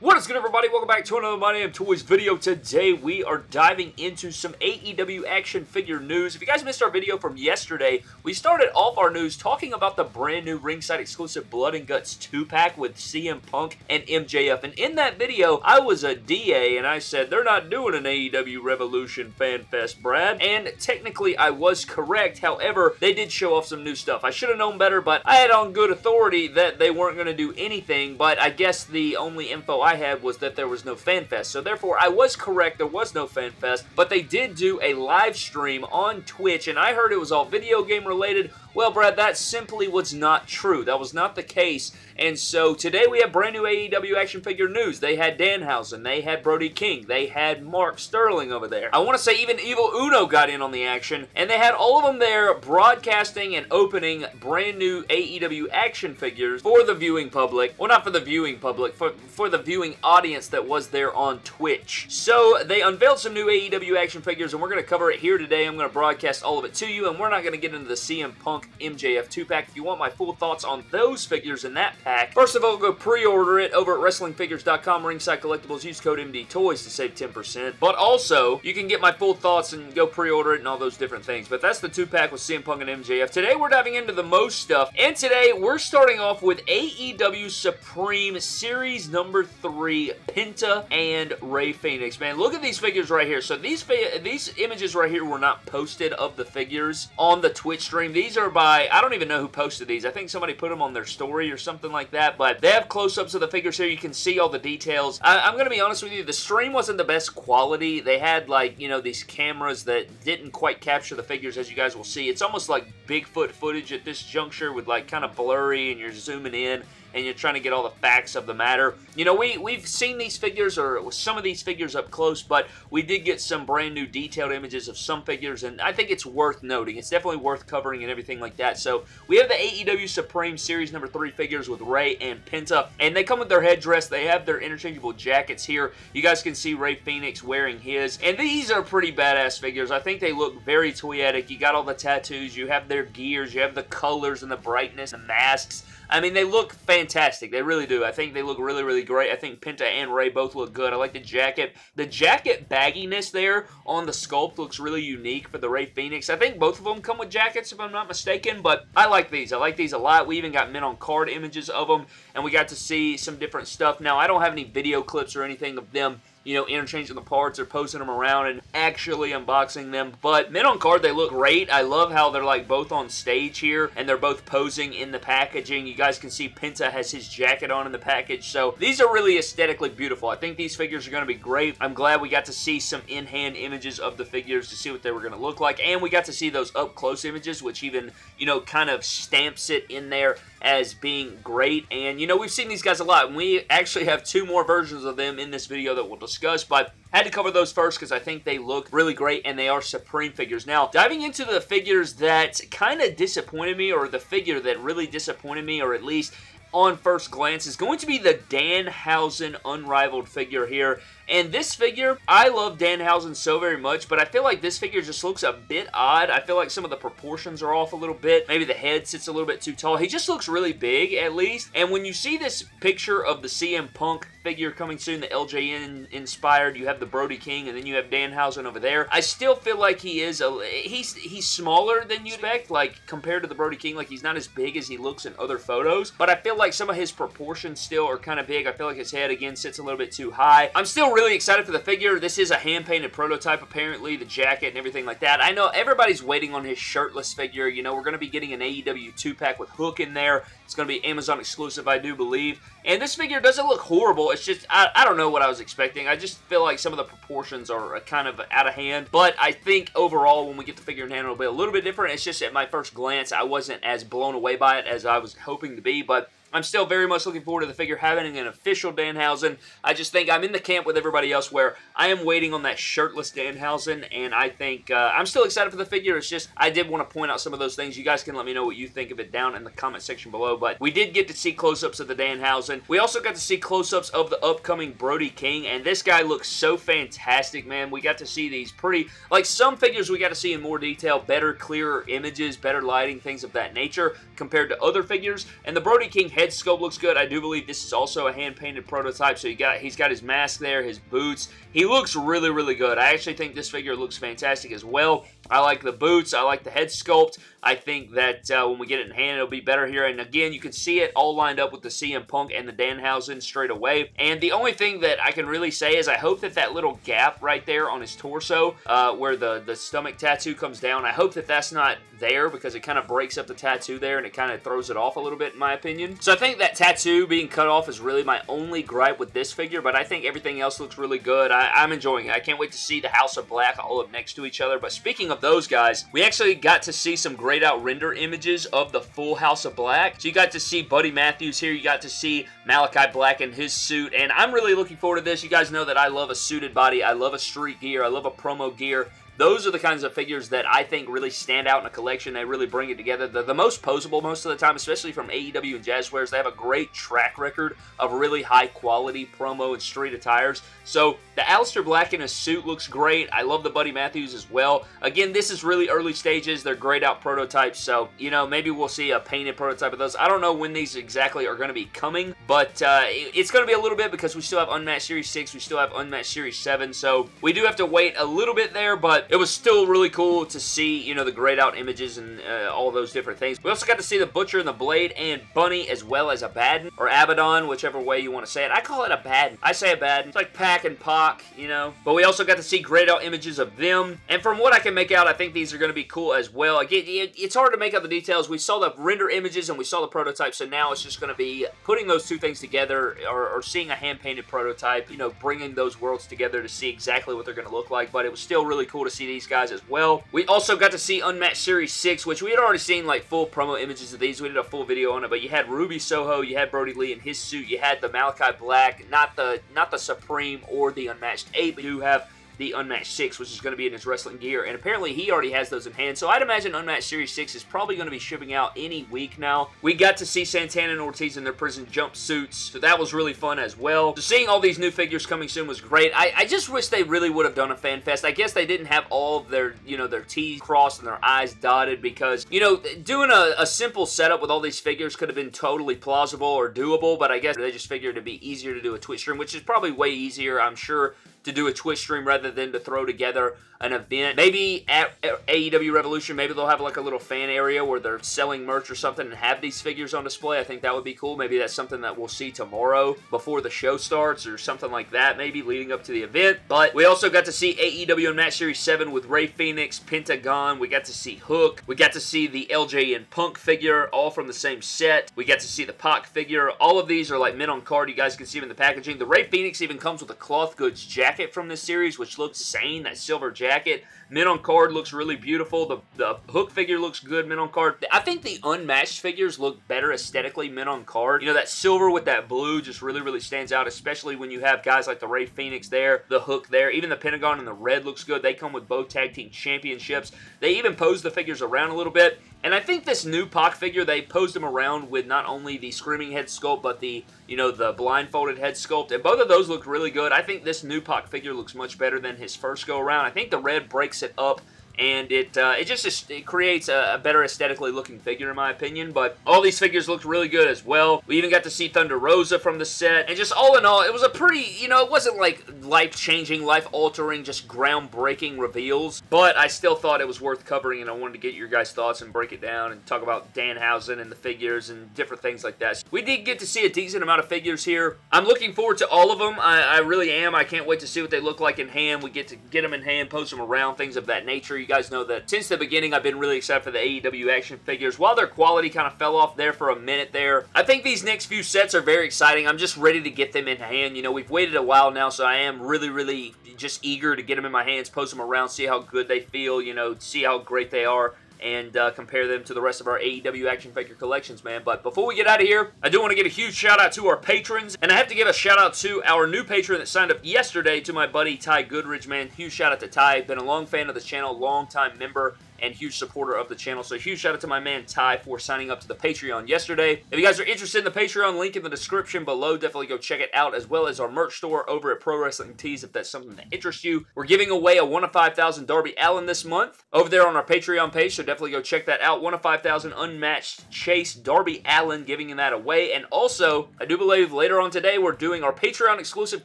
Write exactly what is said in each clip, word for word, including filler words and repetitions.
What is good, everybody? Welcome back to another My Damn Toys video. Today we are diving into some A E W action figure news. If you guys missed our video from yesterday, we started off our news talking about the brand new Ringside exclusive Blood and Guts two pack with C M Punk and M J F. And in that video, I was a D A and I said, they're not doing an A E W Revolution Fan Fest, Brad. And technically, I was correct. However, they did show off some new stuff. I should have known better, but I had on good authority that they weren't going to do anything. But I guess the only info I I had was that there was no Fan Fest. So therefore, I was correct. There was no Fan Fest, but they did do a live stream on Twitch, and I heard it was all video game related. Well, Brad, that simply was not true. That was not the case. And so today we have brand new A E W action figure news. They had Danhausen. They had Brody King. They had Mark Sterling over there. I want to say even Evil Uno got in on the action. And they had all of them there broadcasting and opening brand new A E W action figures for the viewing public. Well, not for the viewing public, for, for the viewing audience that was there on Twitch. So they unveiled some new A E W action figures, and we're going to cover it here today. I'm going to broadcast all of it to you, and we're not going to get into the C M Punk M J F two pack. If you want my full thoughts on those figures in that pack, first of all, go pre-order it over at Wrestling Figures dot com, Ringside Collectibles. Use code M D Toys to save ten percent. But also, you can get my full thoughts and go pre-order it and all those different things. But that's the two pack with C M Punk and M J F. Today, we're diving into the most stuff. And today, we're starting off with A E W Supreme Series number three, Penta and Rey Fenix. Man, look at these figures right here. So these, these images right here were not posted of the figures on the Twitch stream. These are by, I don't even know who posted these. I think somebody put them on their story or something like that, but they have close-ups of the figures here. You can see all the details. I, I'm going to be honest with you, the stream wasn't the best quality. They had, like, you know, these cameras that didn't quite capture the figures, as you guys will see. It's almost like Bigfoot footage at this juncture with, like, kind of blurry, and you're zooming in, and you're trying to get all the facts of the matter. You know, we, we've seen these figures, or some of these figures up close, but we did get some brand new detailed images of some figures, and I think it's worth noting. It's definitely worth covering and everything like that. So, we have the A E W Supreme Series number three figures with Rey and Penta, and they come with their headdress. They have their interchangeable jackets here. You guys can see Rey Fenix wearing his, and these are pretty badass figures. I think they look very toyetic. You got all the tattoos, you have their gears, you have the colors and the brightness and the masks. I mean, they look fantastic. They really do. I think they look really, really great. I think Penta and Rey both look good. I like the jacket. The jacket bagginess there on the sculpt looks really unique for the Rey Fenix. I think both of them come with jackets, if I'm not mistaken, but I like these. I like these a lot. We even got men on card images of them, and we got to see some different stuff. Now, I don't have any video clips or anything of them, you know, interchanging the parts or posting them around and actually unboxing them. But men on card, they look great. I love how they're, like, both on stage here, and they're both posing in the packaging. You guys can see Penta has his jacket on in the package. So these are really aesthetically beautiful. I think these figures are going to be great. I'm glad we got to see some in-hand images of the figures to see what they were going to look like. And we got to see those up-close images, which even, you know, kind of stamps it in there as being great. And, you know, we've seen these guys a lot, and we actually have two more versions of them in this video that we'll discuss, but had to cover those first because I think they look really great, and they are Supreme figures. Now, diving into the figures that kind of disappointed me, or the figure that really disappointed me, or at least on first glance, is going to be the Danhausen Unrivaled figure here. And this figure, I love Danhausen so very much, but I feel like this figure just looks a bit odd. I feel like some of the proportions are off a little bit. Maybe the head sits a little bit too tall. He just looks really big, at least. And when you see this picture of the C M Punk figure coming soon, the L J N inspired, you have the Brody King, and then you have Danhausen over there. I still feel like he is a he's he's smaller than you expect, like compared to the Brody King. Like, he's not as big as he looks in other photos, but I feel like some of his proportions still are kind of big. I feel like his head again sits a little bit too high. I'm still really Really excited for the figure. This is a hand-painted prototype, apparently, the jacket and everything like that. I know everybody's waiting on his shirtless figure. You know, we're going to be getting an A E W two pack with Hook in there. It's going to be Amazon exclusive, I do believe. And this figure doesn't look horrible. It's just, I, I don't know what I was expecting. I just feel like some of the proportions are kind of out of hand. But I think overall, when we get the figure in hand, it'll be a little bit different. It's just at my first glance, I wasn't as blown away by it as I was hoping to be, but I'm still very much looking forward to the figure having an official Danhausen. I just think I'm in the camp with everybody else where I am waiting on that shirtless Danhausen, and I think uh, I'm still excited for the figure. It's just I did want to point out some of those things. You guys can let me know what you think of it down in the comment section below, but we did get to see close-ups of the Danhausen. We also got to see close-ups of the upcoming Brody King, and this guy looks so fantastic, man. We got to see these pretty, like, some figures we got to see in more detail, better, clearer images, better lighting, things of that nature compared to other figures, and the Brody King Head sculpt looks good. I do believe this is also a hand-painted prototype, so you got he's got his mask there, his boots. He looks really, really good. I actually think this figure looks fantastic as well. I like the boots. I like the head sculpt. I think that uh, when we get it in hand, it'll be better here. And again, you can see it all lined up with the C M Punk and the Danhausen straight away. And the only thing that I can really say is I hope that that little gap right there on his torso, uh, where the, the stomach tattoo comes down, I hope that that's not there, because it kind of breaks up the tattoo there and it kind of throws it off a little bit in my opinion. So I think that tattoo being cut off is really my only gripe with this figure, but I think everything else looks really good. I, I'm enjoying it. I can't wait to see the House of Black all up next to each other. But speaking of those guys, we actually got to see some grayed out render images of the full House of Black. So you got to see Buddy Matthews here. You got to see Malakai Black in his suit, and I'm really looking forward to this. You guys know that I love a suited body. I love a street gear. I love a promo gear. Those are the kinds of figures that I think really stand out in a collection. They really bring it together. They're the most posable most of the time, especially from A E W and Jazzwares. They have a great track record of really high-quality promo and street attires. So the Aleister Black in a suit looks great. I love the Buddy Matthews as well. Again, this is really early stages. They're grayed out prototypes, so, you know, maybe we'll see a painted prototype of those. I don't know when these exactly are going to be coming, but uh, it's going to be a little bit, because we still have Unmatched Series six. We still have Unmatched Series seven, so we do have to wait a little bit there, but it was still really cool to see, you know, the grayed out images and uh, all those different things. We also got to see the Butcher and the Blade and Bunny, as well as Abaddon, or Abaddon, whichever way you want to say it. I call it Abaddon. I say Abaddon. It's like Pac and Pac, you know. But we also got to see grayed out images of them. And from what I can make out, I think these are going to be cool as well. Again, it's hard to make out the details. We saw the render images and we saw the prototype, so now it's just going to be putting those two things together, or, or seeing a hand-painted prototype, you know, bringing those worlds together to see exactly what they're going to look like. But it was still really cool to see these guys as well. We also got to see Unmatched Series six, which we had already seen like full promo images of these. We did a full video on it, but you had Ruby Soho, you had Brodie Lee in his suit, you had the Malakai Black, not the not the Supreme or the Unmatched eight, but you have the Unmatched six, which is going to be in his wrestling gear, and apparently he already has those in hand, so I'd imagine Unmatched Series six is probably going to be shipping out any week now. We got to see Santana and Ortiz in their prison jumpsuits, so that was really fun as well. So seeing all these new figures coming soon was great. I, I just wish they really would have done a fan fest. I guess they didn't have all of their, you know, their T's crossed and their I's dotted, because, you know, doing a, a simple setup with all these figures could have been totally plausible or doable, but I guess they just figured it'd be easier to do a Twitch stream, which is probably way easier, I'm sure, to do a Twitch stream rather than to throw together an event. Maybe at A E W Revolution, maybe they'll have like a little fan area where they're selling merch or something and have these figures on display. I think that would be cool. Maybe that's something that we'll see tomorrow before the show starts or something like that, maybe leading up to the event. But we also got to see A E W Unmatched Series seven with Rey Fenix, Pentagon. We got to see Hook. We got to see the L J N Punk figure, all from the same set. We got to see the Pac figure. All of these are like men on card. You guys can see them in the packaging. The Rey Fenix even comes with a cloth goods jacket from this series, which looks sane. That silver jacket. Jacket. Men on card looks really beautiful. The, the Hook figure looks good. Men on card. I think the Unmatched figures look better aesthetically. Men on card. You know, that silver with that blue just really, really stands out, especially when you have guys like the Rey Fenix there, the Hook there. Even the Pentagon and the red looks good. They come with both tag team championships. They even pose the figures around a little bit. And I think this new Pac figure, they posed him around with not only the screaming head sculpt, but the, you know, the blindfolded head sculpt. And both of those look really good. I think this new Pac figure looks much better than his first go around. I think the red breaks it up, and it uh, it just it creates a, a better aesthetically looking figure in my opinion. But all these figures looked really good as well. We even got to see Thunder Rosa from the set, and just all in all, it was a pretty, you know, it wasn't like life-changing, life-altering, just groundbreaking reveals, but I still thought it was worth covering, and I wanted to get your guys' thoughts and break it down and talk about Danhausen and the figures and different things like that. So we did get to see a decent amount of figures here. I'm looking forward to all of them. I, I really am. I can't wait to see what they look like in hand. We get to get them in hand, post them around, things of that nature. You guys know that since the beginning, I've been really excited for the A E W action figures. While their quality kind of fell off there for a minute there, I think these next few sets are very exciting. I'm just ready to get them in hand. You know, we've waited a while now, so I am really, really just eager to get them in my hands, post them around, see how good they feel, you know, see how great they are, and uh, compare them to the rest of our A E W action figure collections, man. But before we get out of here, I do want to give a huge shout-out to our patrons, and I have to give a shout-out to our new patron that signed up yesterday, to my buddy Ty Goodridge, man. Huge shout-out to Ty. Been a long fan of the channel, long-time member, and huge supporter of the channel. So huge shout out to my man Ty for signing up to the Patreon yesterday. If you guys are interested in the Patreon, link in the description below. Definitely go check it out, as well as our merch store over at Pro Wrestling Tees if that's something that interests you. We're giving away a one of five thousand Darby Allin this month over there on our Patreon page, so definitely go check that out. one of five thousand Unmatched Chase Darby Allin, giving that away. And also, I do believe later on today we're doing our Patreon exclusive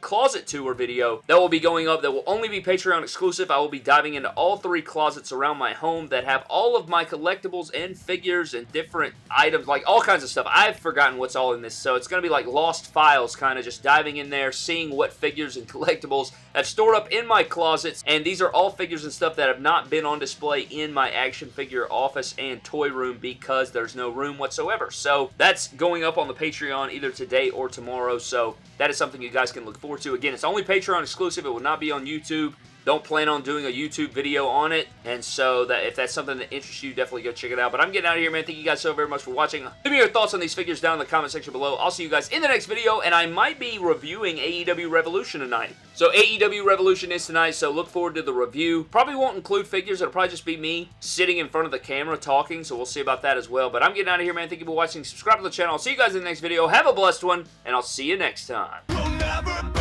closet tour video that will be going up, that will only be Patreon exclusive. I will be diving into all three closets around my home that have all of my collectibles and figures and different items, like all kinds of stuff. I've forgotten what's all in this, so it's going to be like lost files, kind of just diving in there, seeing what figures and collectibles I've stored up in my closets. And these are all figures and stuff that have not been on display in my action figure office and toy room because there's no room whatsoever. So that's going up on the Patreon either today or tomorrow, so that is something you guys can look forward to. Again, it's only Patreon exclusive. It will not be on YouTube. Don't plan on doing a YouTube video on it, and so that if that's something that interests you, definitely go check it out. But I'm getting out of here, man. Thank you guys so very much for watching. Leave me your thoughts on these figures down in the comment section below. I'll see you guys in the next video, and I might be reviewing A E W Revolution tonight. So A E W Revolution is tonight, so look forward to the review. Probably won't include figures. It'll probably just be me sitting in front of the camera talking, so we'll see about that as well. But I'm getting out of here, man. Thank you for watching. Subscribe to the channel. I'll see you guys in the next video. Have a blessed one, and I'll see you next time. We'll never